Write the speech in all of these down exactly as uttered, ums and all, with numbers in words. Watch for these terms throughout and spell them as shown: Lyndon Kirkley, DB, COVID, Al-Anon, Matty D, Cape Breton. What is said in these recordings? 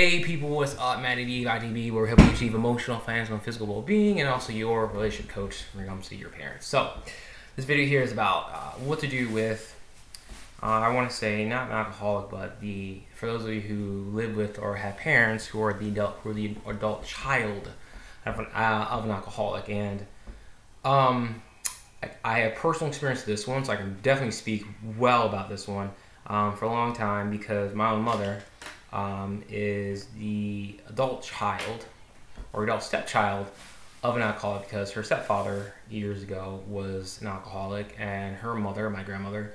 Hey people, what's up? Matty D by D B, where we help you achieve emotional, financial, and physical well-being, and also your relationship coach when it comes to your parents. So, this video here is about uh, what to do with, uh, I want to say, not an alcoholic, but the for those of you who live with or have parents who are the adult, who are the adult child of an, uh, of an alcoholic. And um, I, I have personal experience with this one, so I can definitely speak well about this one um, for a long time, because my own mother Um, is the adult child or adult stepchild of an alcoholic, because her stepfather years ago was an alcoholic, and her mother, my grandmother,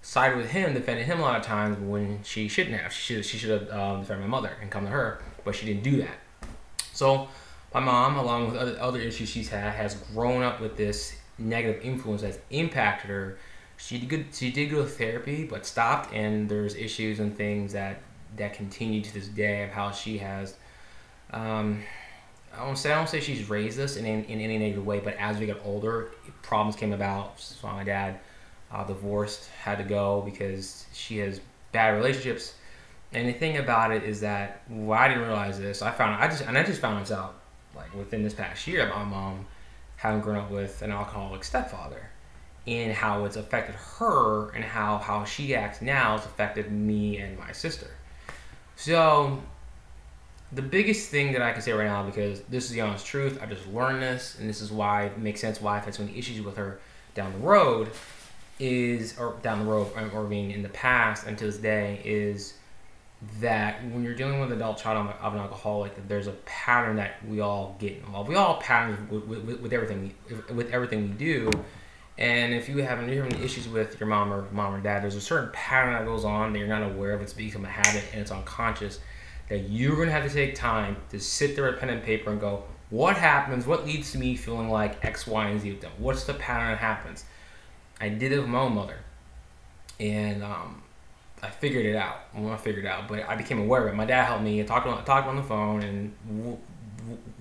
sided with him, defended him a lot of times when she shouldn't have. She should, she should have um, defended my mother and come to her, but she didn't do that. So my mom, along with other, other issues she's had, has grown up with this negative influence that's impacted her. She did, good, she did go to therapy, but stopped, and there's issues and things that that continue to this day of how she has, um, I don't say I don't say she's raised us in, in, in any negative way, but as we got older, problems came about. So my dad uh, divorced, had to go because she has bad relationships. And the thing about it is that, well, I didn't realize this. I found I just and I just found this out like within this past year about my mom having grown up with an alcoholic stepfather, and how it's affected her, and how how she acts now has affected me and my sister. So, the biggest thing that I can say right now, because this is the honest truth, I just learned this, and this is why it makes sense why I've had so many issues with her down the road, is, or down the road, or being in the past and to this day, is that when you're dealing with an adult child of an alcoholic, that there's a pattern that we all get involved. We all have patterns with, with, with everything with everything we do, and if you have any issues with your mom or mom or dad, there's a certain pattern that goes on that you're not aware of. It's become a habit, and it's unconscious, that you're going to have to take time to sit there with pen and paper and go, what happens? What leads to me feeling like X, Y, and Z with them? What's the pattern that happens? I did it with my own mother, and um, I figured it out. Well, I figured it out, but I became aware of it. My dad helped me. I talked on, I talked on the phone, and w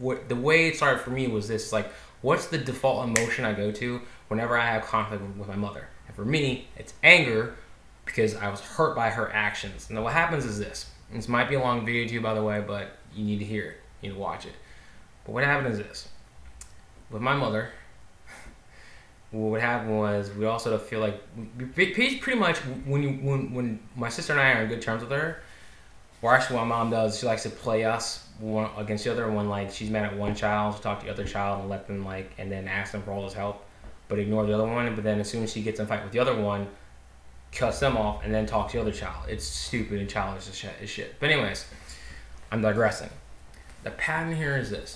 w the way it started for me was this, like, what's the default emotion I go to whenever I have conflict with my mother? And for me, it's anger, because I was hurt by her actions. Now what happens is this. This might be a long video to you, by the way, but you need to hear it. You need to watch it. But what happened is this. With my mother, what happened was we all sort of feel like, pretty much when, you, when, when my sister and I are on good terms with her, or actually what my mom does, she likes to play us one against the other. When, like, she's mad at one child, she'll talk to the other child and let them, like, and then ask them for all this help, but ignore the other one. But then as soon as she gets in a fight with the other one, cuts them off and then talks to the other child. It's stupid and childish as shit. But anyways, I'm digressing. The pattern here is this,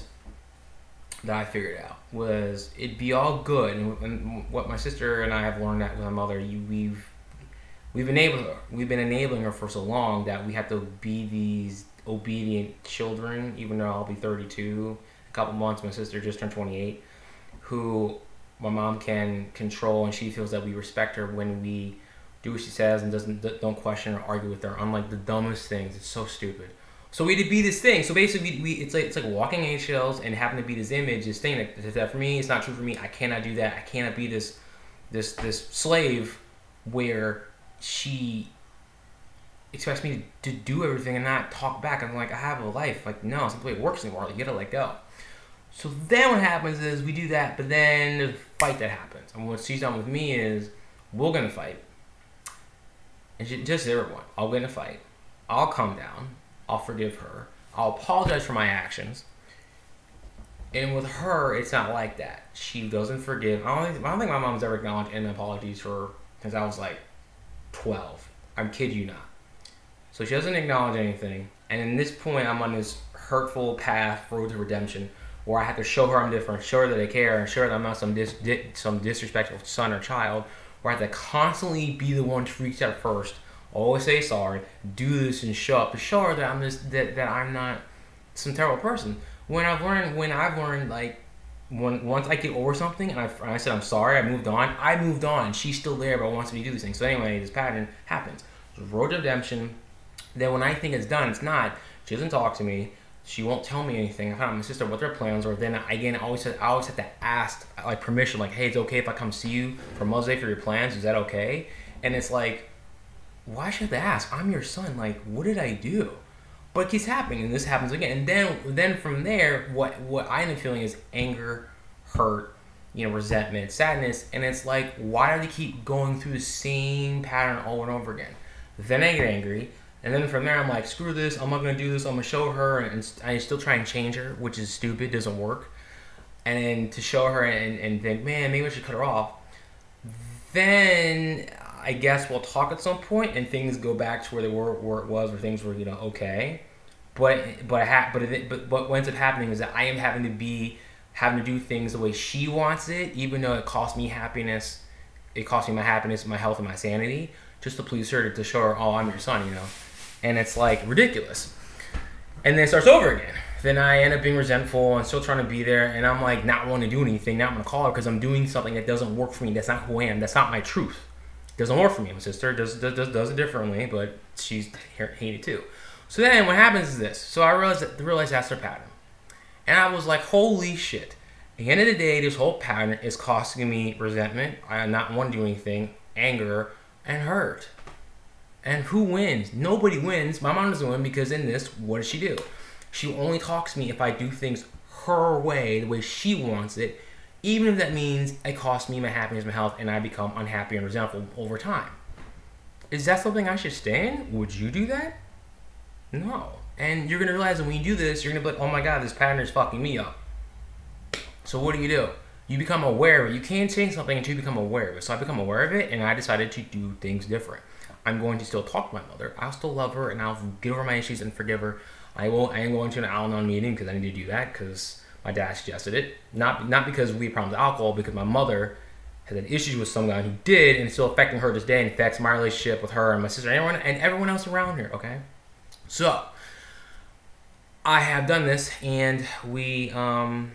that I figured out, was it'd be all good. And, and what my sister and I have learned that with my mother, you, we've We've enabled her. We've been enabling her for so long that we have to be these obedient children, even though I'll be thirty-two in a couple months. My sister just turned twenty-eight, who my mom can control, and she feels that we respect her when we do what she says and doesn't don't question or argue with her. Unlike the dumbest things, it's so stupid. So we had to be this thing. So basically, we, we it's like it's like walking eggshells and having to be this image, this thing that, that for me, it's not true for me. I cannot do that. I cannot be this this this slave where she expects me to, to do everything and not talk back. I'm like, I have a life. Like, no, it's not the way it works anymore. Like, you gotta let go. So then what happens is we do that, but then there's a fight that happens. And what she's done with me is, we're gonna fight. And she, just everyone, I'll win a fight. I'll calm down. I'll forgive her. I'll apologize for my actions. And with her, it's not like that. She doesn't forgive. I don't think, I don't think my mom's ever acknowledged any apologies for her, because I was like, twelve. I'm kid you not. So she doesn't acknowledge anything, and in this point I'm on this hurtful path, road to redemption, where I have to show her I'm different, show her that I care, and show her that I'm not some dis di some disrespectful son or child, where I have to constantly be the one to reach out first, always say sorry, do this and show up, to show her that I'm just that, that I'm not some terrible person. When I've learned when I've learned like When, once I get over something and I, and I said I'm sorry, I moved on, I moved on. She's still there, but wants me to do these things. So anyway, this pattern happens. So road to redemption. Then when I think it's done, it's not. She doesn't talk to me. She won't tell me anything. I found my sister what their plans are. Then again, I always have, I always have to ask like permission. Like, hey, it's okay if I come see you for Mother's Day for your plans? Is that okay? And it's like, why should I ask? I'm your son. Like, what did I do? But it keeps happening, and this happens again. And then then from there, what, what I end up feeling is anger, hurt, you know, resentment, sadness. And it's like, why do they keep going through the same pattern over and over again? Then I get angry. And then from there, I'm like, screw this. I'm not going to do this. I'm going to show her. And I still try and change her, which is stupid. Doesn't work. And then to show her and, and think, man, maybe I should cut her off. Then I guess we'll talk at some point, and things go back to where they were, where it was, where things were, you know, okay. But but I ha but it, but but what ends up happening is that I am having to be having to do things the way she wants it, even though it costs me happiness, it costs me my happiness, my health, and my sanity, just to please her, to show her, oh, I'm your son, you know. And it's like ridiculous. And then it starts over again. Then I end up being resentful and still trying to be there, and I'm like not wanting to do anything, not want to call her because I'm doing something that doesn't work for me. That's not who I am. That's not my truth. It doesn't work for me. My sister does does does it differently, but she's hated too. So then what happens is this. So I realized that realized that's her pattern, and I was like, holy shit! At the end of the day, this whole pattern is costing me resentment. I not want to do anything, anger, and hurt. And who wins? Nobody wins. My mom doesn't win, because in this, what does she do? She only talks to me if I do things her way, the way she wants it, even if that means it costs me my happiness, my health, and I become unhappy and resentful over time. Is that something I should stay in? Would you do that? No. And you're going to realize that when you do this, you're going to be like, oh my God, this pattern is fucking me up. So what do you do? You become aware of it. You can't change something until you become aware of it. So I become aware of it, and I decided to do things different. I'm going to still talk to my mother. I'll still love her, and I'll get over my issues and forgive her. I will. I am going to an Al-Anon meeting because I need to do that because my dad suggested it. Not not because we had problems with alcohol, because my mother had an issue with some guy who did, and it's still affecting her to this day, and affects my relationship with her and my sister and everyone and everyone else around here. Okay, so I have done this, and we. Um,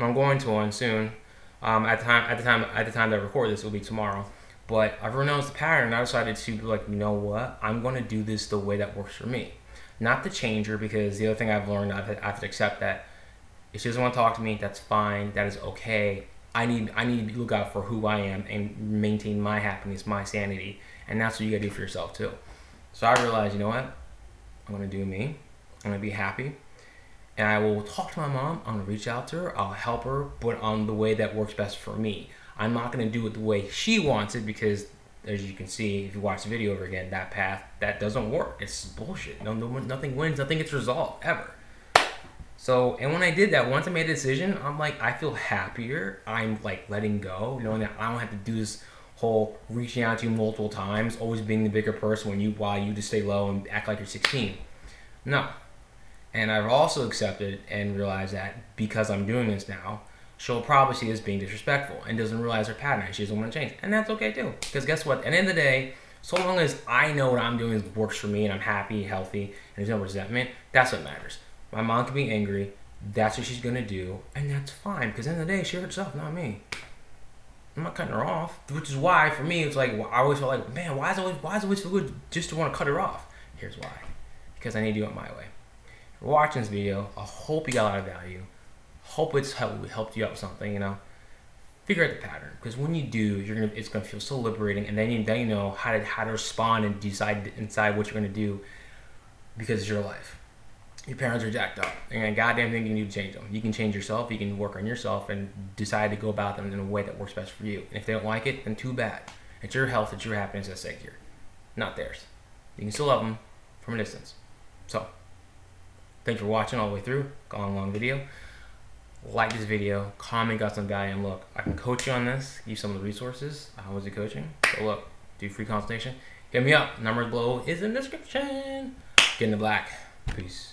I'm going to one soon. Um, at the time, at the time, at the time that I record this, it will be tomorrow. But everyone knows the pattern. I decided to be like, you know what? I'm going to do this the way that works for me. Not the changer, because the other thing I've learned, I've, I have to accept that if she doesn't want to talk to me, that's fine. That is okay. I need I need to look out for who I am and maintain my happiness, my sanity. And that's what you got to do for yourself too. So I realized, you know what? I'm going to do me. I'm going to be happy. And I will talk to my mom. I'm going to reach out to her. I'll help her, but on the way that works best for me. I'm not going to do it the way she wants it, because as you can see, if you watch the video over again, that path, that doesn't work. It's bullshit. No, no, nothing wins. Nothing gets resolved, ever. So, and when I did that, once I made a decision, I'm like, I feel happier. I'm like letting go, knowing that I don't have to do this whole reaching out to you multiple times, always being the bigger person when you, while you just stay low and act like you're sixteen. No. And I've also accepted and realized that because I'm doing this now, she'll probably see this being disrespectful and doesn't realize her pattern. She doesn't want to change. And that's okay too. Because guess what? At the end of the day, so long as I know what I'm doing is works for me and I'm happy, healthy, and there's no resentment, that's what matters. My mom can be angry. That's what she's going to do. And that's fine. Because at the end of the day, she hurt herself, not me. I'm not cutting her off. Which is why, for me, it's like, I always felt like, man, why is it always, why is it always so good just to want to cut her off? Here's why. Because I need to do it my way. If you're watching this video, I hope you got a lot of value. Hope it's helped you out with something, you know. Figure out the pattern, because when you do, you're gonna it's gonna feel so liberating, and then you then you know how to how to respond and decide inside what you're gonna do, because it's your life. Your parents are jacked up, and goddamn thing you can do to change them. You can change yourself. You can work on yourself and decide to go about them in a way that works best for you. And if they don't like it, then too bad. It's your health, it's your happiness that's at stake here, not theirs. You can still love them from a distance. So, thanks for watching all the way through. Gone long video. Like this video, comment, got some value, and look, I can coach you on this, give you some of the resources. I was the coaching, so look, do free consultation. Hit me up, numbers below is in the description. Get in the black. Peace.